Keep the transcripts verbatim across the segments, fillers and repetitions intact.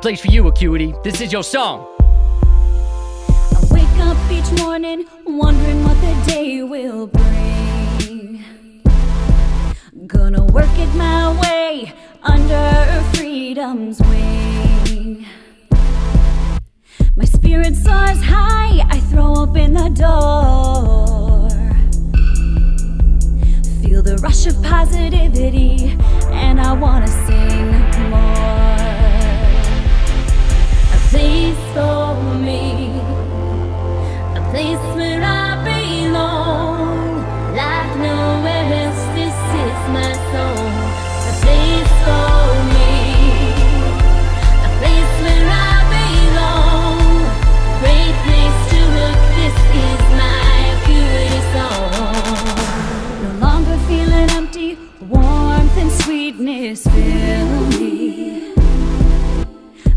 place for you, Acuity. This is your song. I wake up each morning wondering what the day will bring. Gonna work it my way under freedom's wing. My spirit soars high, I throw open the door. Feel the rush of positivity, and I wanna sing more. A place for me, a place where I belong. Life nowhere else, this is my song. A place for me, a place where I belong. Great place to work, this is my Acuity song. No longer feeling empty, warmth and sweetness fill me.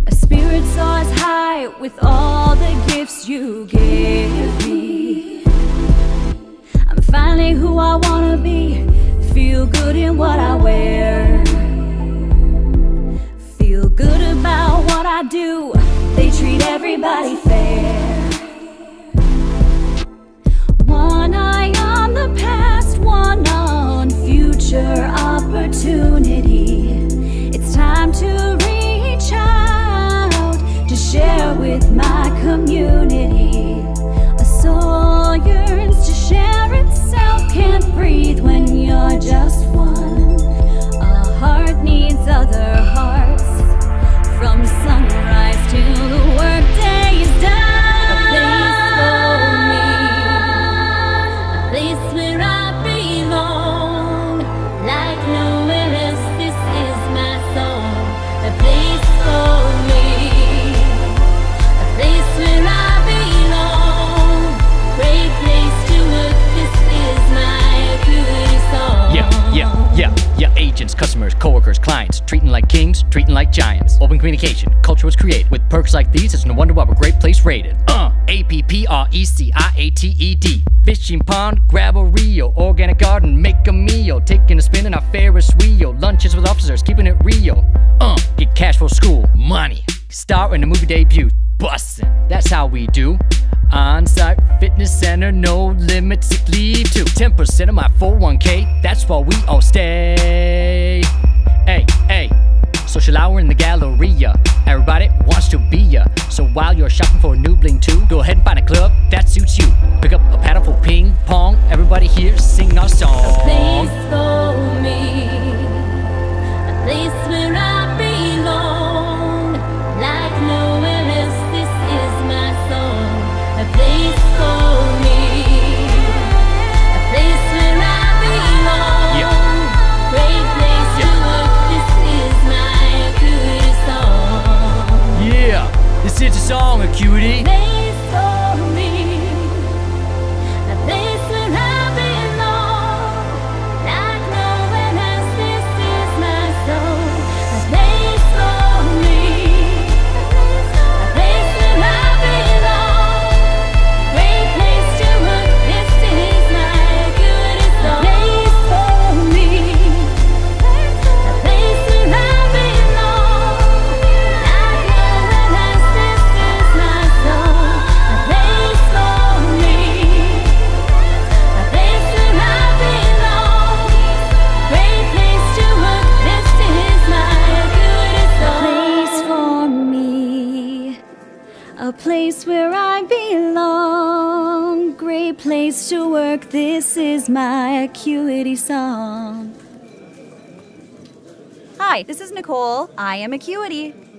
My spirit soars high with all the gifts you give me. I'm finally who I wanna be, feel good in what I wear. Feel good about what I do, they treat everybody fair. One eye on the past, one on future opportunity. It's time to reach out, to share with my community. A soul yearns to share itself, can't breathe when you're just one. A heart needs other hearts, from sunrise till the workday is done. Customers, coworkers, clients, treating like kings, treating like giants. Open communication, culture was created. With perks like these, it's no wonder why we're Great Place rated. Uh, A P P R E C I A T E D. Fishing pond, grab a reel. Organic garden, make a meal. Taking a spin in our Ferris wheel. Lunches with officers, keeping it real. Uh, get cash for school, money. Star in the movie debut, bussin'. That's how we do. On-site fitness center, no limits, sick leave to ten percent of my four oh one K, that's why we all stay. Hey, hey, social hour in the Galleria. Everybody wants to be ya. So while you're shopping for a new bling too, go ahead and find a club that suits you. Pick up a paddle for ping pong. Everybody here sing our song. A place for me, a place where I belong. Like nowhere else, this is my song. A place for me, a place where I belong. Yeah. Great place yeah. to work, this is my Acuity song. Yeah, this is a song, Acuity. Place to work, this is my Acuity song. Hi, this is Nicole. I am Acuity.